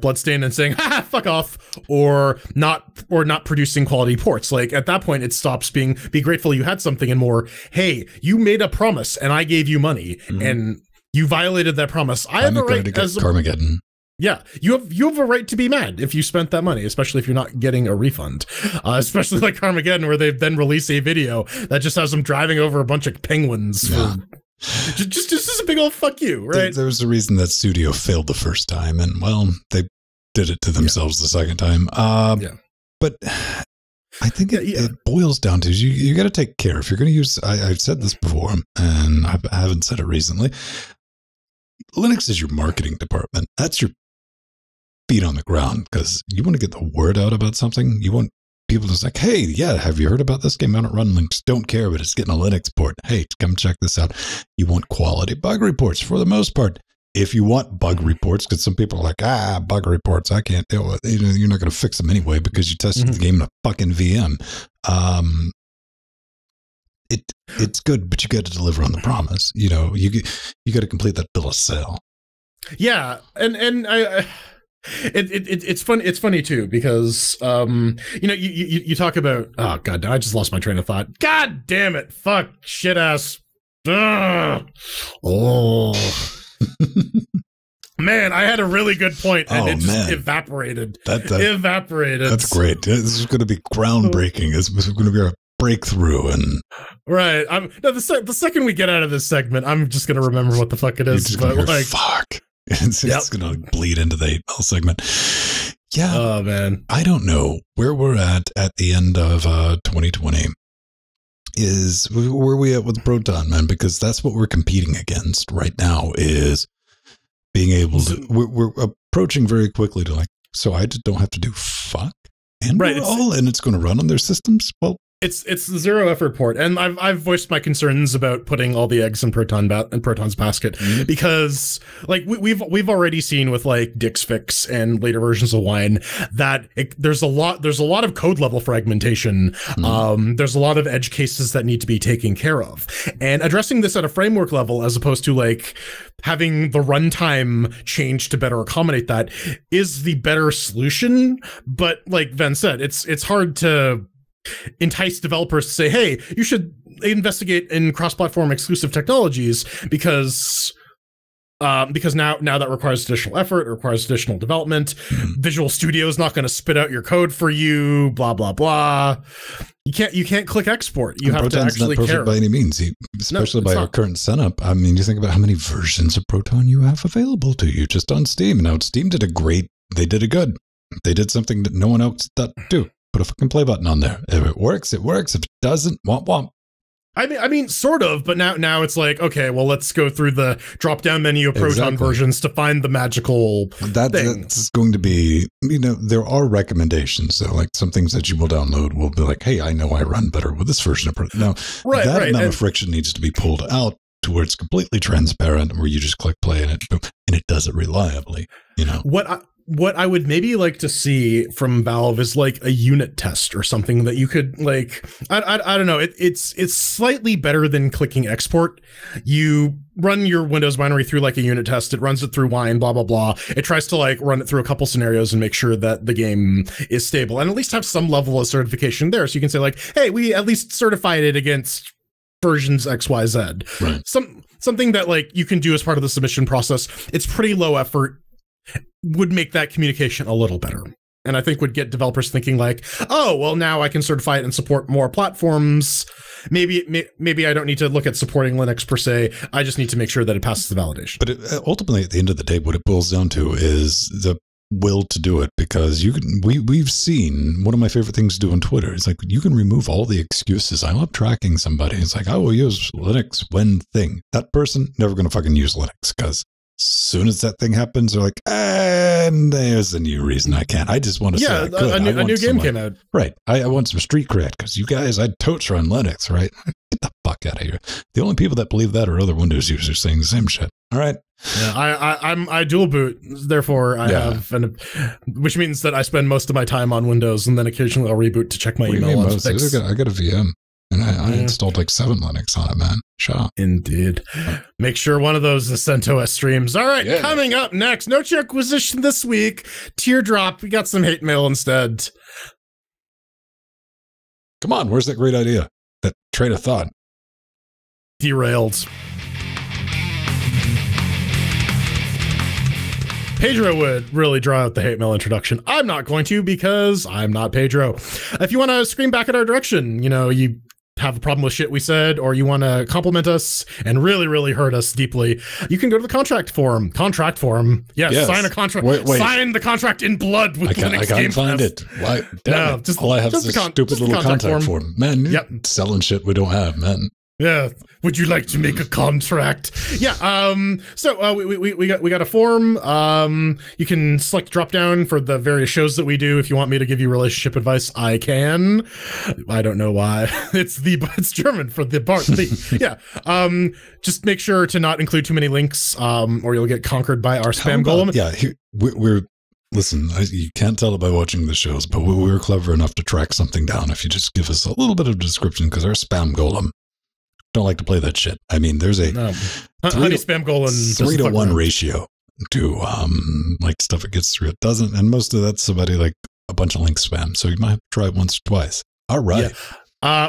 Bloodstained and saying ha fuck off, or not producing quality ports. Like at that point it stops being be grateful you had something and more hey, you made a promise and I gave you money, mm-hmm. and you violated that promise. I have a right to Carmageddon. Yeah, you have a right to be mad if you spent that money, especially if you're not getting a refund. Especially like Carmageddon, where they then release a video that just has them driving over a bunch of penguins. Yeah. Just a big old fuck you, right? There was a reason that studio failed the first time, and well, they did it to themselves the second time. Yeah, but I think it boils down to you got to take care if you're going to use. I've said this before, and I haven't said it recently. Linux is your marketing department. That's your feet on the ground because you want to get the word out about something. You want people to say, like, hey, yeah, have you heard about this game? I don't run Linux. Don't care, but it's getting a Linux port. Hey, come check this out. You want quality bug reports for the most part. If you want bug reports, because some people are like, bug reports, I can't deal with it. You're not going to fix them anyway because you tested mm-hmm. the game in a fucking VM. It's good, but you got to deliver on the promise. You know, you got to complete that bill of sale. Yeah, and I it's fun. It's funny too because you know you talk about oh god, I just lost my train of thought. God damn it! Fuck shit ass. Ugh. Oh. Man, I had a really good point and it just evaporated. Evaporated. That's great. This is going to be groundbreaking. It's going to be our breakthrough. And right, the second we get out of this segment, I'm just going to remember what the fuck it is. But like, fuck, it's going to bleed into the 8 Ball segment. Yeah. Oh man, I don't know where we're at the end of 2020. Is where we at with Proton, man, because that's what we're competing against right now is being able to we're approaching very quickly to like, so I just don't have to do fuck and right, and it's going to run on their systems. Well, it's the zero effort port, and I've voiced my concerns about putting all the eggs in Proton's basket, mm-hmm. because like we've already seen with like DixFix and later versions of Wine that there's a lot of code level fragmentation. Mm-hmm. There's a lot of edge cases that need to be taken care of, and addressing this at a framework level as opposed to like having the runtime change to better accommodate that is the better solution. But like Ven said, it's hard to entice developers to say, hey, you should investigate in cross-platform exclusive technologies because now that requires additional effort, it requires additional development. Visual Studio is not going to spit out your code for you, blah, blah, blah. You can't click export. You have Proton's to actually not perfect care. By any means, especially by our current setup. I mean, you think about how many versions of Proton you have available to you just on Steam. Now, Steam did a great, they did a good. They did something that no one else thought to do. Put a fucking play button on there. If it works, it works. If it doesn't, womp womp. I mean, sort of, but now it's like, okay, well, let's go through the drop-down menu of Proton versions to find the magical thing. That's going to be, you know, there are recommendations, though. Like, some things that you will download will be like, hey, I know I run better with this version of Proton. Now, that amount of friction needs to be pulled out to where it's completely transparent, where you just click play and it does it reliably. You know what I would maybe like to see from Valve is like a unit test or something that you could like, I don't know. It's slightly better than clicking export. You run your Windows binary through like a unit test. It runs it through Wine, blah, blah, blah. It tries to like run it through a couple scenarios and make sure that the game is stable and at least have some level of certification there. So you can say like, hey, we at least certified it against versions XYZ. Right. Something that like you can do as part of the submission process. It's pretty low effort. Would make that communication a little better. And I think would get developers thinking like, oh, well, now I can certify it and support more platforms. Maybe I don't need to look at supporting Linux per se. I just need to make sure that it passes the validation. But ultimately, at the end of the day, what it boils down to is the will to do it, because you can, we've seen one of my favorite things to do on Twitter. It's like, you can remove all the excuses. I love tracking somebody. It's like, I will use Linux when thing. That person never going to fucking use Linux because soon as that thing happens, they're like, and there's a new reason I can't. I just want to say, a new game came out. Right. I want some street cred because you guys, I totes run Linux, right? Get the fuck out of here. The only people that believe that are other Windows users saying the same shit. All right. Yeah, I dual boot, therefore I have, which means that I spend most of my time on Windows, and then occasionally I'll reboot to check my email. I got a VM. And I installed like 7 Linux on it, man. Shut up. Indeed. Make sure one of those is CentOS streams. All right, coming up next, no chair acquisition this week. Teardrop. We got some hate mail instead. Come on, where's that great idea? That train of thought. Derailed. Pedro would really draw out the hate mail introduction. I'm not going to because I'm not Pedro. If you want to scream back at our direction, you know, you have a problem with shit we said, or you want to compliment us and really, really hurt us deeply, you can go to the contract forum. Contract forum. Yes. Sign a contract. Wait. Sign the contract in blood with Linux. I can't find it. Why? No, it. All I have is a stupid little contact form. Man, you're selling shit we don't have, man. Yeah. Would you like to make a contract? Yeah. So we got a form. You can select drop down for the various shows that we do. If you want me to give you relationship advice, I can. I don't know why. It's German for the bar. Yeah. Just make sure to not include too many links, or you'll get conquered by our spam golem. Yeah. Listen, you can't tell it by watching the shows, but we were clever enough to track something down. If you just give us a little bit of description, because our spam golem. Don't like to play that shit. I mean, there's a 3 to 1 ratio to like stuff it gets through. It doesn't, and most of that's somebody like a bunch of link spam. So you might have to try it once or twice. All right. Yeah.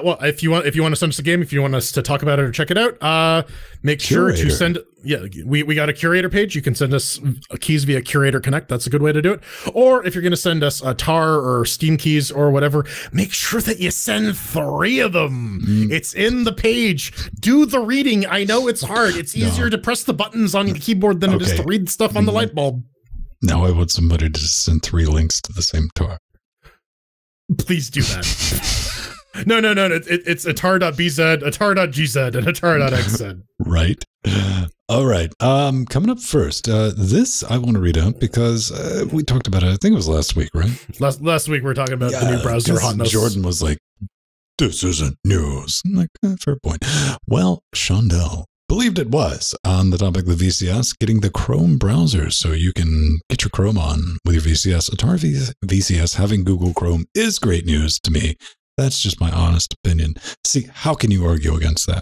Well, if you want to send us a game, if you want us to talk about it or check it out, make sure to send. Yeah, we got a curator page. You can send us keys via Curator Connect. That's a good way to do it. Or if you're going to send us a tar or Steam keys or whatever, make sure that you send 3 of them. It's in the page. Do the reading. I know it's hard. It's easier to press the buttons on the keyboard than it is to read stuff on the light bulb. Now I want somebody to send 3 links to the same tar. Please do that. No. It's atar.bz, atar.gz, and atar.xz. Right. All right. Coming up first, this I want to read out because we talked about it. I think it was last week, right? Last week we were talking about the new browser hotness. Jordan was like, "This isn't news." I'm like, fair point. Well, Shondell believed it was on the topic of the VCS, getting the Chrome browser so you can get your Chrome on with your VCS. Atar VCS having Google Chrome is great news to me. That's just my honest opinion. See, how can you argue against that?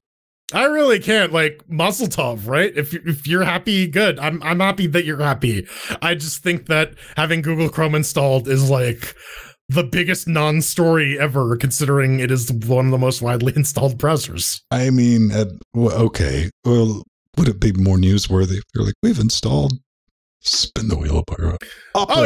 I really can't. Like, Mazel Tov, right? If you're happy, good. I'm happy that you're happy. I just think that having Google Chrome installed is like the biggest non-story ever, considering it is one of the most widely installed browsers. I mean, okay. Well, would it be more newsworthy if you're like, we've installed? Spin the wheel Opera. Oh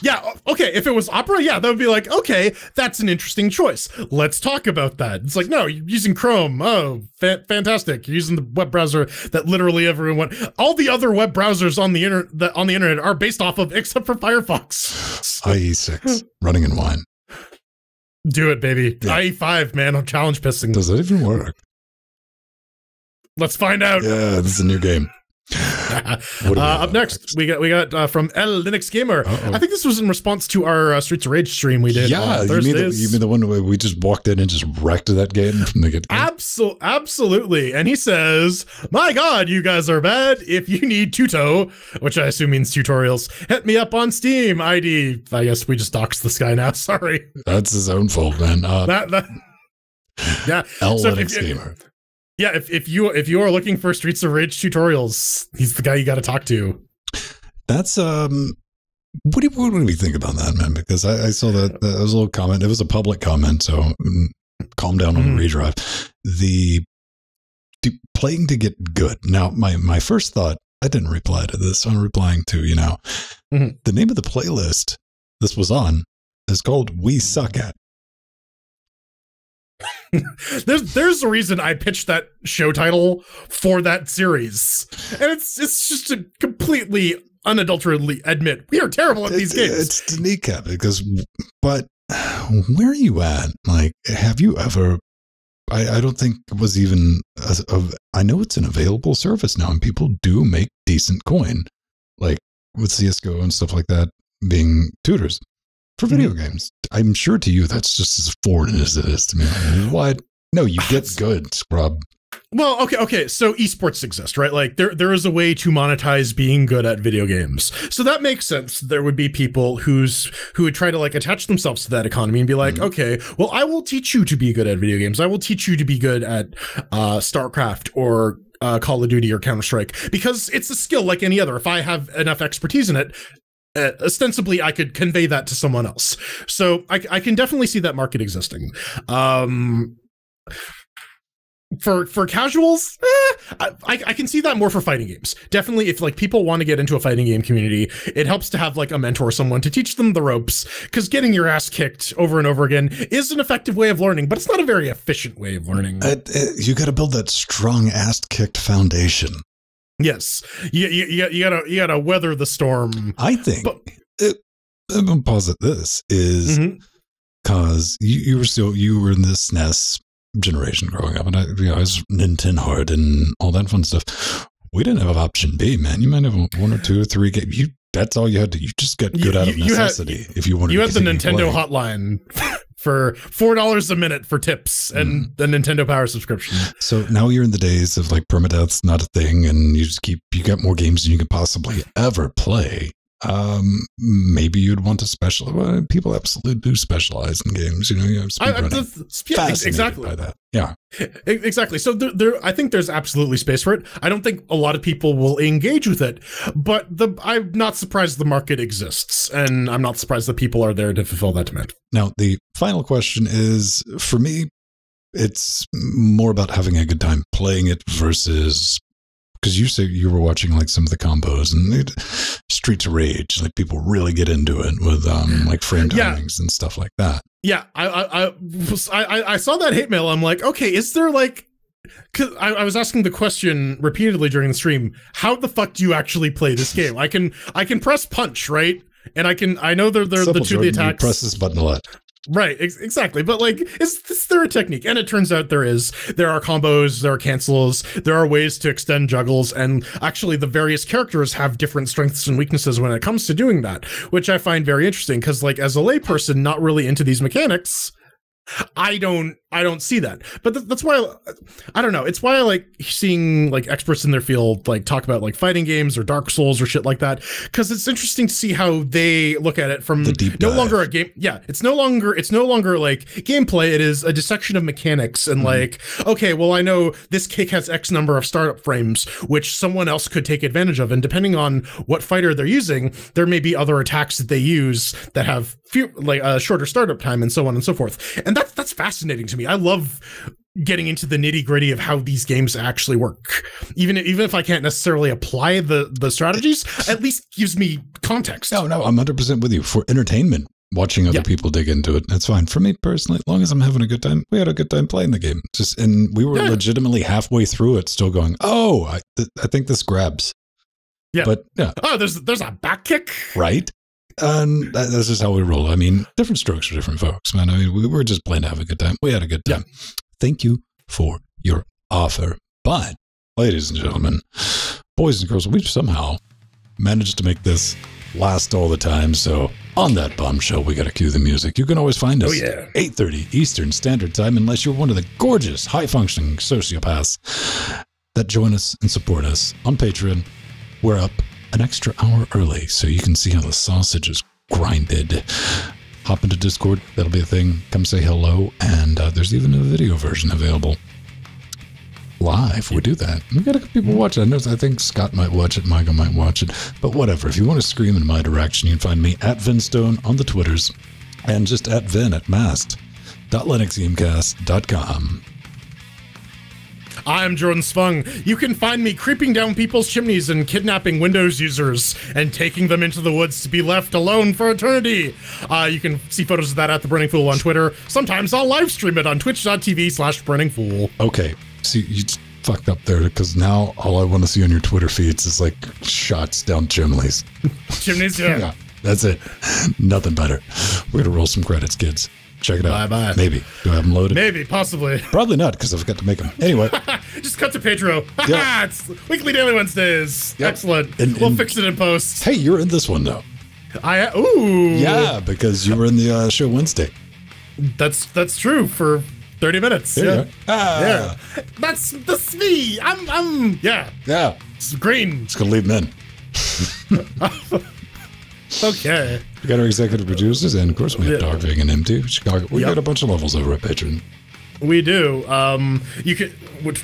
yeah, okay. If it was Opera, yeah, that would be like, okay, that's an interesting choice. Let's talk about that. It's like, no, you're using Chrome. Oh, fantastic! You're using the web browser that literally everyone, all the other web browsers on the internet are based off of, except for Firefox. IE6 running in Wine. Do it, baby. Yeah. IE5, man. I'm challenge pissing. Does that even work? Let's find out. Yeah, this is a new game. Up next, we got from El Linux Gamer. I think this was in response to our Streets of Rage stream we did. Yeah, you mean the one where we just walked in and just wrecked that game from the get-go? Absolutely. And he says, "My God, you guys are bad. If you need tuto," which I assume means tutorials, "hit me up on Steam ID." I guess we just doxed this guy now. Sorry. That's his own fault, man. Yeah, El Linux Gamer. Yeah, if you are looking for Streets of Rage tutorials, he's the guy you got to talk to. That's what do we think about that, man? Because I saw that was a little comment. It was a public comment, so calm down on the redrive. Playing to get good. Now, my first thought, I didn't reply to this. I'm replying to the name of the playlist this was on is called "We Suck At." There's a reason I pitched that show title for that series, and it's just a completely unadulteratedly admit we are terrible at these games. It's to kneecap it, but where are you at? Like, have you ever? I don't think it was even. I know it's an available service now, and people do make decent coin, like with CS:GO and stuff like that being tutors for video games. I'm sure to you that's just as foreign as it is to me. What? No, you get good, scrub. Well, okay. So esports exist, right? Like there is a way to monetize being good at video games. So that makes sense. There would be people who would try to like attach themselves to that economy and be like, okay, well, I will teach you to be good at video games. I will teach you to be good at StarCraft or Call of Duty or Counter-Strike, because it's a skill like any other. If I have enough expertise in it, ostensibly I could convey that to someone else. So I can definitely see that market existing. For casuals, I can see that more for fighting games. Definitely, if like people want to get into a fighting game community, it helps to have like a mentor, someone to teach them the ropes, because getting your ass kicked over and over again is an effective way of learning, but it's not a very efficient way of learning. You got to build that strong ass-kicked foundation. Yes, you gotta weather the storm. I think. But, I'm gonna posit this is because you were in this SNES generation growing up, and I was Nintendo and all that fun stuff. We didn't have option B, man. You might have one or two or three games. That's all you had to. You just get good out of necessity if you wanted. You had the Nintendo hotline for $4 a minute for tips and the Nintendo Power subscription. So now you're in the days of like permadeath's not a thing, and you just you got more games than you could possibly ever play. Maybe you'd want to specialize. Well, people absolutely do specialize in games. You have speedrunning. Yeah, exactly. By that. Yeah, exactly. So there, I think there's absolutely space for it. I don't think a lot of people will engage with it, but I'm not surprised the market exists, and I'm not surprised that people are there to fulfill that demand. Now, the final question is, for me, it's more about having a good time playing it versus. Because you say you were watching like some of the combos and Streets of Rage, like people really get into it with like frame timings and stuff like that. Yeah, I saw that hate mail. I'm like, okay, is there like? Because I was asking the question repeatedly during the stream. How the fuck do you actually play this game? I can press punch, right? And I know they're the two of the attacks. You press this button a lot. Right, exactly. But like, is there a technique? And it turns out there is. There are combos, there are cancels, there are ways to extend juggles, and actually the various characters have different strengths and weaknesses when it comes to doing that, which I find very interesting, because like as a layperson not really into these mechanics, I don't see that. But that's why I don't know. It's why I like seeing like experts in their field like talk about like fighting games or Dark Souls or shit like that, because it's interesting to see how they look at it from the deep dive. No longer a game. Yeah, it's no longer like gameplay. It is a dissection of mechanics and like, okay, well, I know this kick has X number of startup frames, which someone else could take advantage of, and depending on what fighter they're using, there may be other attacks that they use that have shorter startup time and so on and so forth. And that's fascinating to me. I love getting into the nitty-gritty of how these games actually work. Even if I can't necessarily apply the strategies, at least gives me context. No, I'm 100% with you. For entertainment, watching other people dig into it, that's fine. For me personally, as long as I'm having a good time, we had a good time playing the game. And we were legitimately halfway through it still going, oh, I think this grabs. Yeah. But yeah. Oh, there's a back kick. Right. And that's just how we roll. I mean, different strokes for different folks, man. I mean, we were just playing to have a good time. We had a good time. Yeah. Thank you for your offer. But, ladies and gentlemen, boys and girls, we've somehow managed to make this last all the time. So on that bombshell, we got to cue the music. You can always find us 8:30 Eastern Standard Time, unless you're one of the gorgeous, high-functioning sociopaths that join us and support us on Patreon. We're up an extra hour early, so you can see how the sausage is grinded. Hop into Discord. That'll be a thing. Come say hello. And there's even a video version available. Live, we do that. We've got a couple people watching. I think Scott might watch it. Michael might watch it. But whatever. If you want to scream in my direction, you can find me at VinStone on the Twitters. And just at Vin at mast.linuxgamecast.com. I'm Jordan Svung. You can find me creeping down people's chimneys and kidnapping Windows users and taking them into the woods to be left alone for eternity. You can see photos of that at The Burning Fool on Twitter. Sometimes I'll live stream it on twitch.tv/burningfool. Okay, see, you fucked up there, because now all I want to see on your Twitter feeds is like shots down chimneys. Chimneys, yeah. Yeah, that's it. Nothing better. We're gonna roll some credits, kids. Check it out. Bye bye. Maybe. Do I have them loaded? Maybe, possibly. Probably not, because I forgot to make them. Anyway. Just cut to Pedro. Yeah. It's Weekly Daily Wednesdays. Yep. Excellent. We'll fix it in post. Hey, you're in this one, though. Ooh. Yeah, because you were in the show Wednesday. That's true for 30 minutes. Yeah. Yeah. That's me. I'm. Yeah. Yeah. It's green. It's going to leave men. Okay. We got our executive producers, and of course we have Dog Vig and MT Chicago. We got a bunch of levels over at Patreon. We do. You could,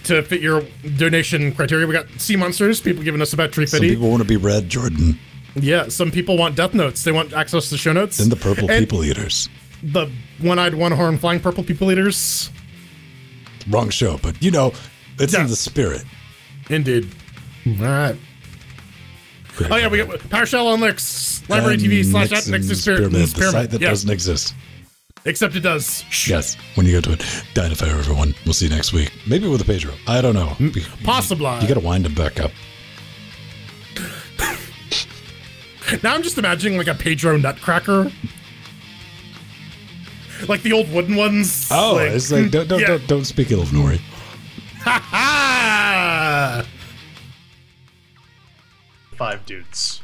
to fit your donation criteria, we got Sea Monsters, people giving us about $3.50. Some people want to be Red Jordan. Yeah, some people want Death Notes. They want access to show notes. And the Purple People Eaters. The one-eyed, one-horn, flying Purple People Eaters. Wrong show, but you know, it's in the spirit. Indeed. All right. Great. Oh yeah, we got PowerShell on Linux, library.tv/@LinuxExperiment, the site that doesn't exist. Except it does. Yes, when you go to it. Dinofire, everyone. We'll see you next week. Maybe with a Pedro. I don't know. Possibly. You gotta wind him back up. Now I'm just imagining like a Pedro nutcracker. Like the old wooden ones. Oh, like, it's like, don't speak ill of Nori. Ha ha! Five dudes.